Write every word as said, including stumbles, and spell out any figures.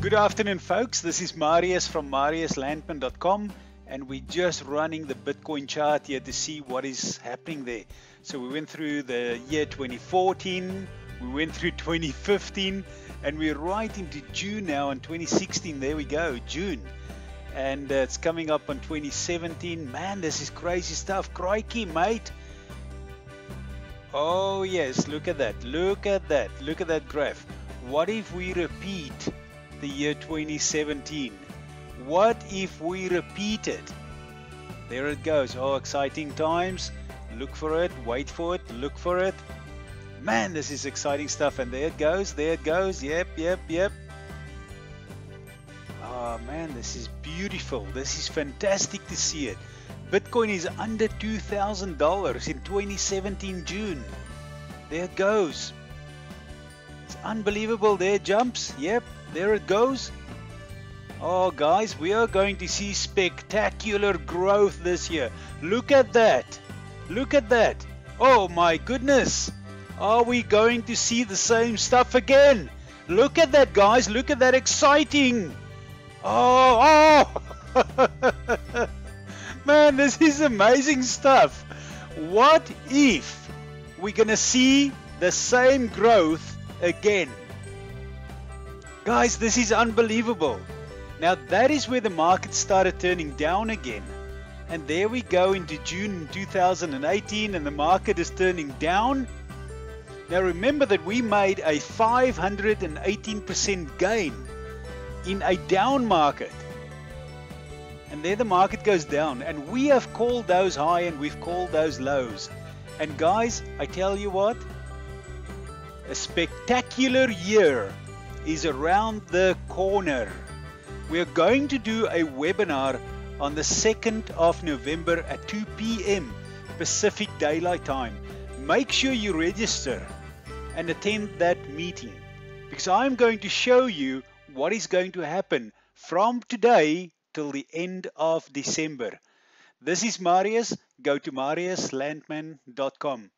Good afternoon, folks. This is Marius from Marius Landman dot com, and we're just running the Bitcoin chart here to see what is happening there. So we went through the year twenty fourteen, we went through twenty fifteen, and we're right into June now in twenty sixteen. There we go, June. And uh, it's coming up on twenty seventeen. Man, this is crazy stuff. Crikey, mate. Oh, yes, look at that. Look at that. Look at that graph. What if we repeat the year twenty seventeen? What if we repeat it? There it goes. Oh, exciting times. Look for it, wait for it, look for it. Man, this is exciting stuff. And there it goes, there it goes. Yep, yep, yep. Oh man, this is beautiful. This is fantastic to see it. Bitcoin is under two thousand dollars in twenty seventeen June. There it goes. It's unbelievable. There it jumps. Yep. There it goes. Oh guys, we are going to see spectacular growth this year. Look at that. Look at that. Oh my goodness. Are we going to see the same stuff again? Look at that, guys. Look at that. Exciting. Oh, oh. Man, this is amazing stuff. What if we're going to see the same growth again? Guys, this is unbelievable. Now that is where the market started turning down again. And there we go into June two thousand eighteen, and the market is turning down. Now remember that we made a five hundred eighteen percent gain in a down market. And there the market goes down, and we have called those high and we've called those lows. And guys, I tell you what, a spectacular year is around the corner. We're going to do a webinar on the second of November at two P M Pacific Daylight Time. Make sure you register and attend that meeting, because I'm going to show you what is going to happen from today till the end of December. This is Marius. Go to Marius Landman dot com.